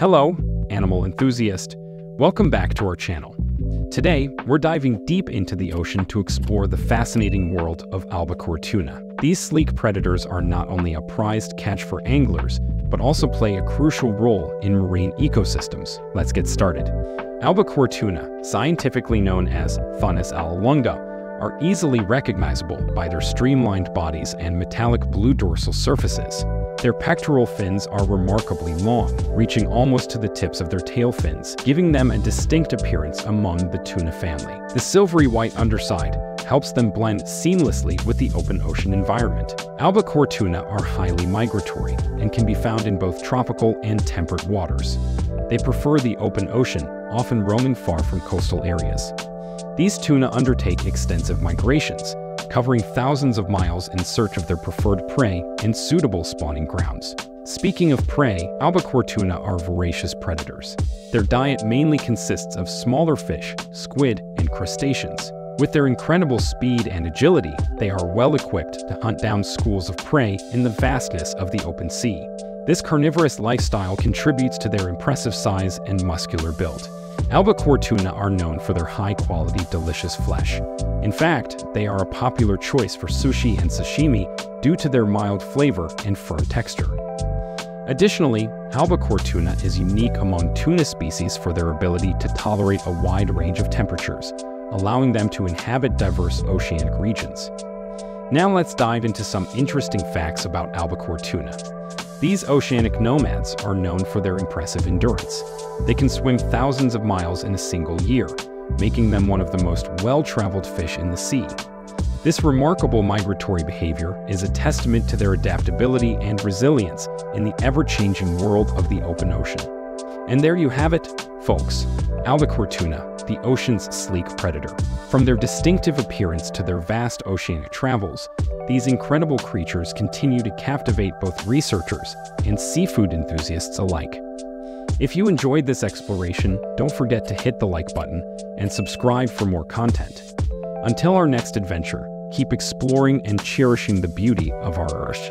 Hello, animal enthusiast. Welcome back to our channel. Today, we're diving deep into the ocean to explore the fascinating world of albacore tuna. These sleek predators are not only a prized catch for anglers, but also play a crucial role in marine ecosystems. Let's get started. Albacore tuna, scientifically known as Thunnus alalunga, are easily recognizable by their streamlined bodies and metallic blue dorsal surfaces. Their pectoral fins are remarkably long, reaching almost to the tips of their tail fins, giving them a distinct appearance among the tuna family. The silvery white underside helps them blend seamlessly with the open ocean environment. Albacore tuna are highly migratory and can be found in both tropical and temperate waters. They prefer the open ocean, often roaming far from coastal areas. These tuna undertake extensive migrations, covering thousands of miles in search of their preferred prey and suitable spawning grounds. Speaking of prey, albacore tuna are voracious predators. Their diet mainly consists of smaller fish, squid, and crustaceans. With their incredible speed and agility, they are well equipped to hunt down schools of prey in the vastness of the open sea. This carnivorous lifestyle contributes to their impressive size and muscular build. Albacore tuna are known for their high-quality, delicious flesh. In fact, they are a popular choice for sushi and sashimi due to their mild flavor and firm texture. Additionally, albacore tuna is unique among tuna species for their ability to tolerate a wide range of temperatures, allowing them to inhabit diverse oceanic regions. Now let's dive into some interesting facts about albacore tuna. These oceanic nomads are known for their impressive endurance. They can swim thousands of miles in a single year, making them one of the most well-traveled fish in the sea. This remarkable migratory behavior is a testament to their adaptability and resilience in the ever-changing world of the open ocean. And there you have it, folks. Albacore tuna, the ocean's sleek predator. From their distinctive appearance to their vast oceanic travels, these incredible creatures continue to captivate both researchers and seafood enthusiasts alike. If you enjoyed this exploration, don't forget to hit the like button and subscribe for more content. Until our next adventure, keep exploring and cherishing the beauty of our Earth.